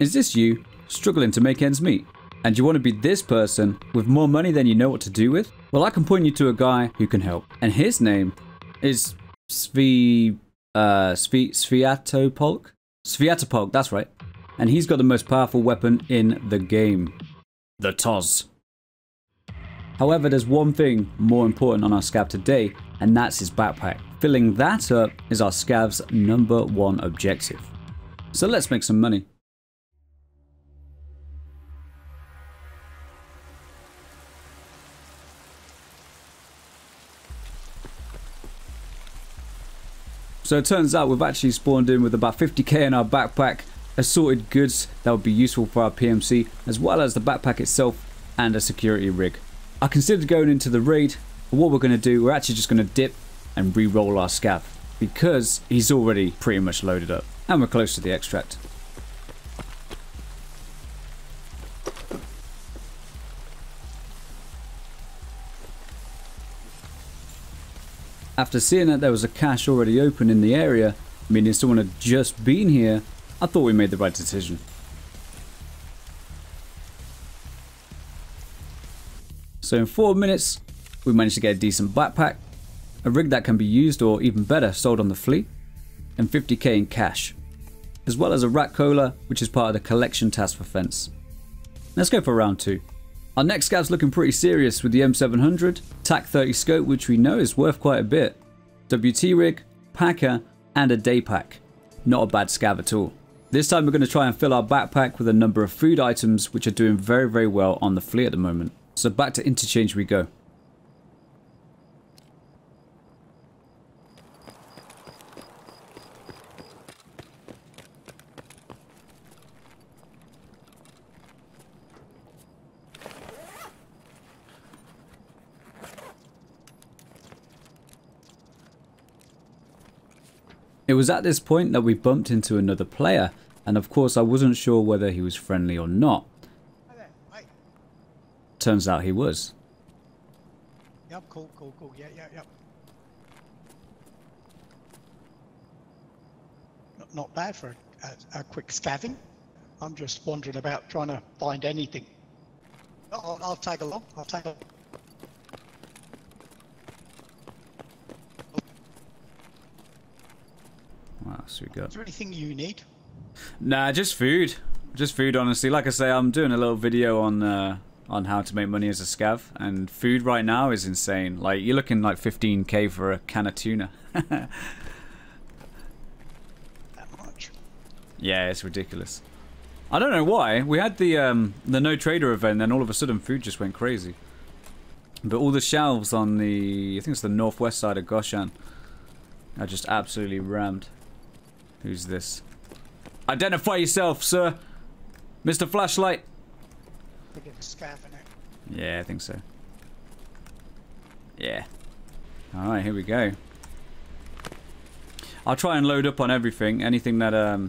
Is this you, struggling to make ends meet? And you want to be this person with more money than you know what to do with? Well, I can point you to a guy who can help. And his name is Sviatopolk? Sviatopolk, that's right. And he's got the most powerful weapon in the game. The Toz. However, there's one thing more important on our Scav today, and that's his backpack. Filling that up is our Scav's number one objective. So let's make some money. So it turns out we've actually spawned in with about 50k in our backpack, assorted goods that would be useful for our PMC, as well as the backpack itself and a security rig. I considered going into the raid, but what we're going to do, we're actually just going to dip and re-roll our Scav, because he's already pretty much loaded up, and we're close to the extract. After seeing that there was a cache already open in the area, meaning someone had just been here, I thought we made the right decision. So in 4 minutes, we managed to get a decent backpack, a rig that can be used or even better sold on the flea, and 50k in cash, as well as a rat cola, which is part of the collection task for Fence. Let's go for round two. Our next Scav's looking pretty serious with the M700, TAC-30 scope, which we know is worth quite a bit, WT rig, packer, and a day pack. Not a bad Scav at all. This time we're going to try and fill our backpack with a number of food items, which are doing very, very well on the flea at the moment. So back to Interchange we go. It was at this point that we bumped into another player, and of course I wasn't sure whether he was friendly or not. Turns out he was. Yep, cool, yeah. Not bad for a quick scaving. I'm just wandering about trying to find anything. I'll tag along, So we got. Is there anything you need? Nah, just food. Just food, honestly. Like I say, I'm doing a little video on how to make money as a Scav, and food right now is insane. Like, you're looking like 15k for a can of tuna. That much? Yeah, it's ridiculous. I don't know why. We had the no trader event, then all of a sudden food just went crazy. But all the shelves on the, I think it's the northwest side of Goshan, are just absolutely rammed. Who's this? Identify yourself, sir. Mr. Flashlight. I think it's Scav in it. Yeah, I think so. Yeah. Alright, here we go. I'll try and load up on everything. Anything that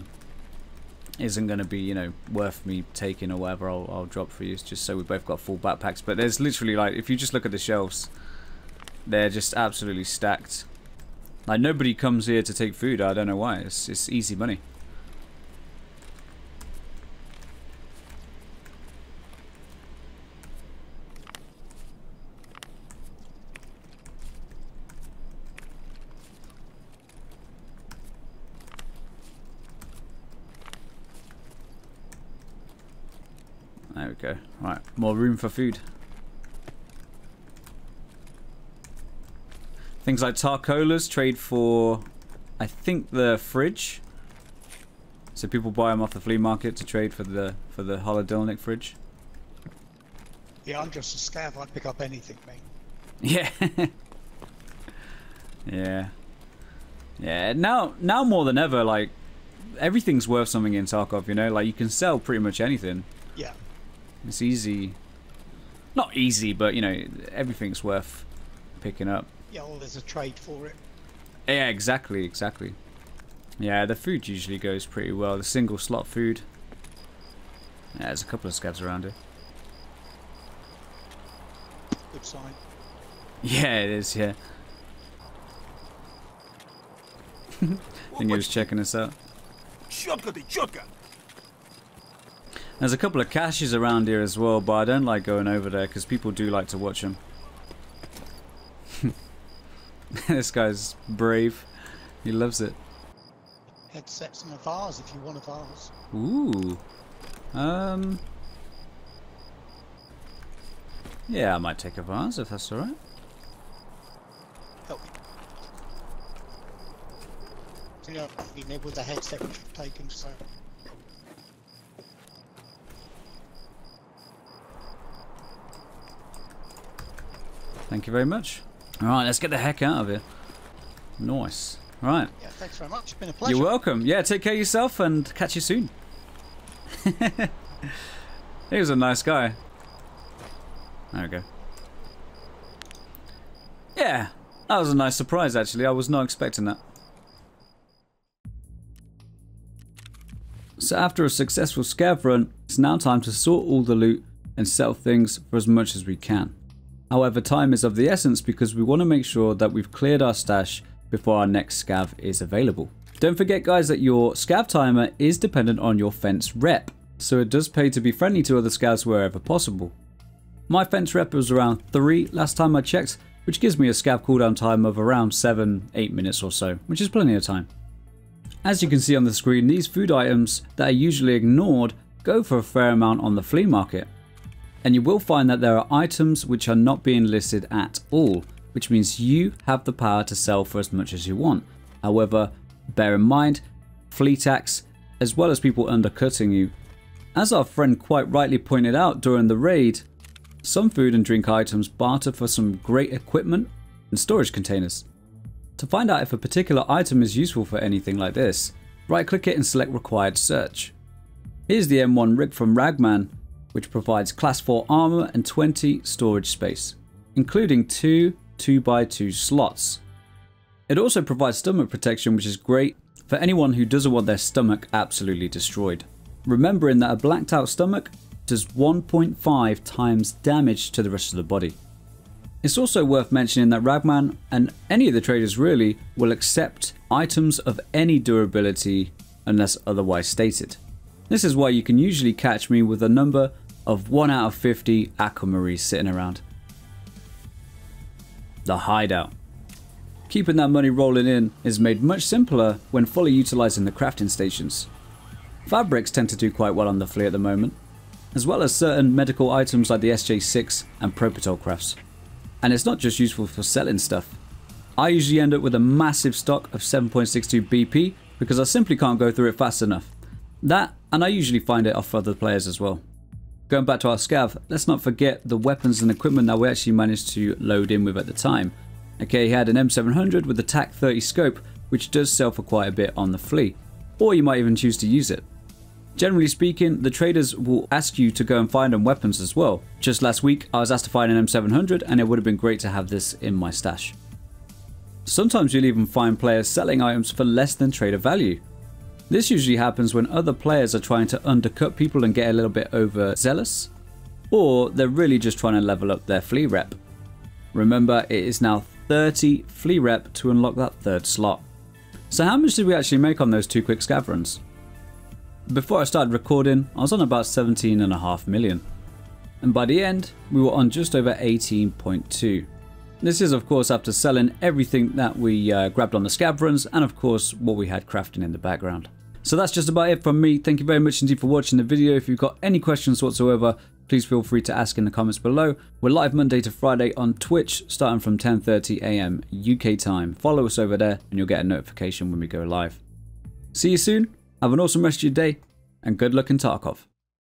isn't going to be, you know, worth me taking or whatever, I'll drop for you, just so we both got full backpacks. But there's literally, like, if you just look at the shelves, they're just absolutely stacked. Like, nobody comes here to take food, I don't know why, it's easy money. There we go, right, more room for food. Things like Tarkolas trade for, I think, the fridge. So people buy them off the flea market to trade for the Holodilnik fridge. Yeah, I'm just a Scav. I'd pick up anything, mate. Yeah. Yeah. Now more than ever, like, everything's worth something in Tarkov. You know, like, you can sell pretty much anything. Yeah. It's easy. Not easy, but you know, everything's worth picking up. Yeah, well, there's a trade for it. Yeah, exactly. Yeah, the food usually goes pretty well. The single slot food. Yeah, there's a couple of Scavs around here. Good sign. Yeah, it is, yeah. I think he was checking us out. Shotgun! There's a couple of caches around here as well, but I don't like going over there because people do like to watch them. This guy's brave. He loves it. Headsets and a vase if you want a vase. Ooh. Yeah, I might take a vase if that's alright. Help me. You know, I've been able to headset which we've taken, so. Thank you very much. Alright, let's get the heck out of here. Nice. Right. Yeah, thanks very much. It's been a pleasure. You're welcome. Yeah, take care of yourself and catch you soon. He was a nice guy. There we go. Yeah, that was a nice surprise actually. I was not expecting that. So after a successful scav run, it's now time to sort all the loot and sell things for as much as we can. However, time is of the essence because we want to make sure that we've cleared our stash before our next scav is available. Don't forget guys that your scav timer is dependent on your fence rep, so it does pay to be friendly to other scavs wherever possible. My fence rep was around 3 last time I checked, which gives me a scav cooldown time of around 7-8 minutes or so, which is plenty of time. As you can see on the screen, these food items that are usually ignored go for a fair amount on the flea market. And you will find that there are items which are not being listed at all, which means you have the power to sell for as much as you want. However, bear in mind, flea tax, as well as people undercutting you. As our friend quite rightly pointed out during the raid, some food and drink items barter for some great equipment and storage containers. To find out if a particular item is useful for anything like this, right click it and select required search. Here's the M1 rig from Ragman, which provides class 4 armor and 20 storage space, including 2 2x2 slots. It also provides stomach protection, which is great for anyone who doesn't want their stomach absolutely destroyed. Remembering that a blacked out stomach does 1.5 times damage to the rest of the body. It's also worth mentioning that Ragman and any of the traders really will accept items of any durability unless otherwise stated. This is why you can usually catch me with a number of 1 out of 50 aquamarines sitting around. The hideout. Keeping that money rolling in is made much simpler when fully utilizing the crafting stations. Fabrics tend to do quite well on the flea at the moment, as well as certain medical items like the SJ6 and Propitol crafts. And it's not just useful for selling stuff. I usually end up with a massive stock of 7.62 BP because I simply can't go through it fast enough. That, and I usually find it off other players as well. Going back to our scav, let's not forget the weapons and equipment that we actually managed to load in with at the time. Okay, he had an M700 with a TAC-30 scope, which does sell for quite a bit on the flea, or you might even choose to use it. Generally speaking, the traders will ask you to go and find them weapons as well. Just last week, I was asked to find an M700 and it would have been great to have this in my stash. Sometimes you'll even find players selling items for less than trader value. This usually happens when other players are trying to undercut people and get a little bit overzealous, or they're really just trying to level up their flea rep. Remember, it is now 30 flea rep to unlock that 3rd slot. So how much did we actually make on those 2 quick scav runs? Before I started recording, I was on about 17.5 million. And by the end, we were on just over 18.2. This is of course after selling everything that we grabbed on the scav runs and of course what we had crafting in the background. So that's just about it from me. Thank you very much indeed for watching the video. If you've got any questions whatsoever, please feel free to ask in the comments below. We're live Monday to Friday on Twitch starting from 10:30 AM UK time. Follow us over there and you'll get a notification when we go live. See you soon, have an awesome rest of your day, and good luck in Tarkov.